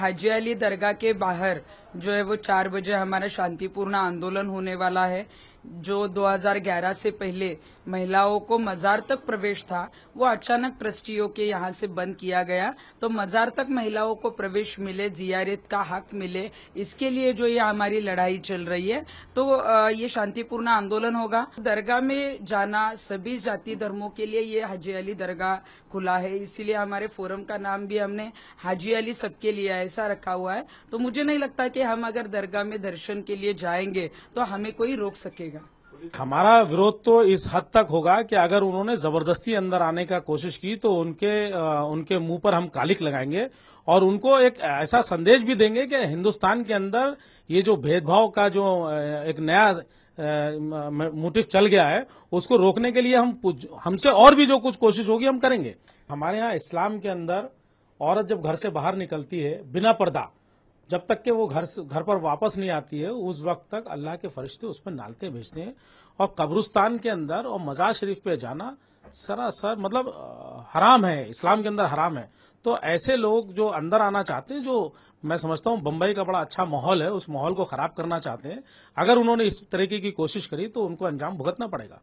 हाजी अली दरगाह के बाहर जो है वो 4 बजे हमारा शांतिपूर्ण आंदोलन होने वाला है। जो 2011 से पहले महिलाओं को मजार तक प्रवेश था, वो अचानक ट्रस्टियों के यहाँ से बंद किया गया। तो मजार तक महिलाओं को प्रवेश मिले, जियारत का हक मिले, इसके लिए जो ये हमारी लड़ाई चल रही है। तो ये शांतिपूर्ण आंदोलन होगा। दरगाह में जाना सभी जाति धर्मों के लिए, ये हाजी अली दरगाह खुला है, इसीलिए हमारे फोरम का नाम भी हमने हाजी अली सबके लिए ऐसा रखा हुआ है। तो मुझे नहीं लगता कि हम अगर दरगाह में दर्शन के लिए जाएंगे तो हमें कोई रोक सकेगा। हमारा विरोध तो इस हद तक होगा कि अगर उन्होंने जबरदस्ती अंदर आने का कोशिश की तो उनके मुंह पर हम कालिक लगाएंगे और उनको एक ऐसा संदेश भी देंगे कि हिंदुस्तान के अंदर ये जो भेदभाव का जो एक नया मोटिव चल गया है, उसको रोकने के लिए हमसे और भी जो कुछ कोशिश होगी हम करेंगे। हमारे यहाँ इस्लाम के अंदर औरत जब घर से बाहर निकलती है बिना पर्दा, जब तक कि वो घर पर वापस नहीं आती है, उस वक्त तक अल्लाह के फरिश्ते उस पर नालते भेजते हैं। और कब्रिस्तान के अंदर और मजार शरीफ पे जाना सरासर मतलब हराम है, इस्लाम के अंदर हराम है। तो ऐसे लोग जो अंदर आना चाहते हैं, जो मैं समझता हूँ बम्बई का बड़ा अच्छा माहौल है, उस माहौल को खराब करना चाहते हैं, अगर उन्होंने इस तरीके की कोशिश करी तो उनको अंजाम भुगतना पड़ेगा।